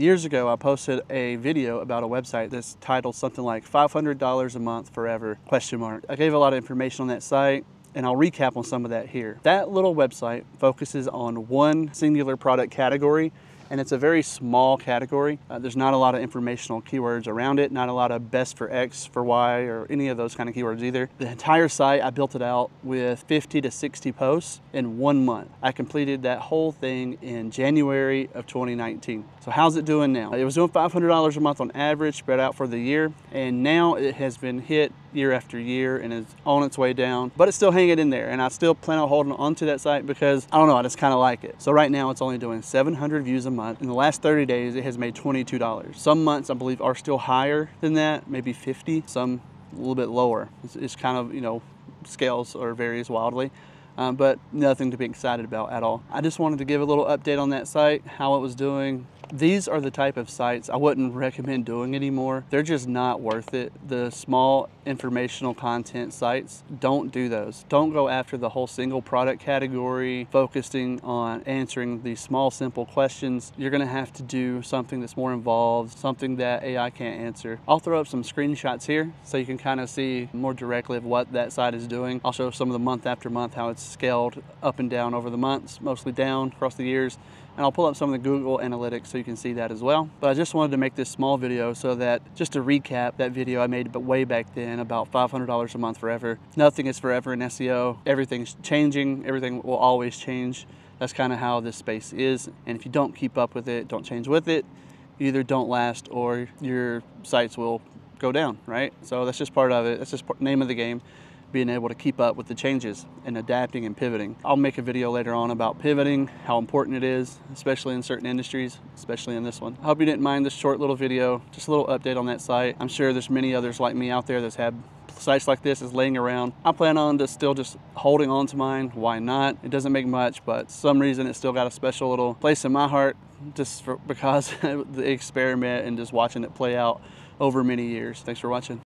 Years ago, I posted a video about a website that's titled something like $500 a month forever, ? I gave a lot of information on that site, and I'll recap on some of that here. That little website focuses on one singular product category, and it's a very small category. There's not a lot of informational keywords around it, not a lot of best for X, for Y, or any of those kind of keywords either. The entire site, I built it out with 50 to 60 posts in 1 month. I completed that whole thing in January of 2019. So how's it doing now? It was doing $500 a month on average, spread out for the year, and now it has been hit year after year and is on its way down, but it's still hanging in there, and I still plan on holding onto that site because, I don't know, I just kind of like it. So right now it's only doing 700 views a month. In the last 30 days, it has made $22. Some months, I believe, are still higher than that, maybe 50, some a little bit lower. It's kind of, you know, scales or varies wildly, but nothing to be excited about at all. I just wanted to give a little update on that site, how it was doing. These are the type of sites I wouldn't recommend doing anymore. They're just not worth it. The small informational content sites, don't do those. Don't go after the whole single product category, focusing on answering these small, simple questions. You're gonna have to do something that's more involved, something that AI can't answer. I'll throw up some screenshots here so you can kind of see more directly of what that site is doing. I'll show some of the month after month, how it's scaled up and down over the months, mostly down across the years. And I'll pull up some of the Google Analytics so you can see that as well. But I just wanted to make this small video so that, just to recap that video I made way back then about $500 a month forever. Nothing is forever in SEO. Everything's changing. Everything will always change. That's kind of how this space is. And if you don't keep up with it, don't change with it, you either don't last or your sites will go down, right? So that's just part of it. That's just name of the game. Being able to keep up with the changes and adapting and pivoting. I'll make a video later on about pivoting, how important it is, especially in certain industries, especially in this one. I hope you didn't mind this short little video, just a little update on that site. I'm sure there's many others like me out there that's had sites like this is laying around. I plan on just holding on to mine. Why not? It doesn't make much, but some reason it's still got a special little place in my heart just because the experiment and just watching it play out over many years. Thanks for watching.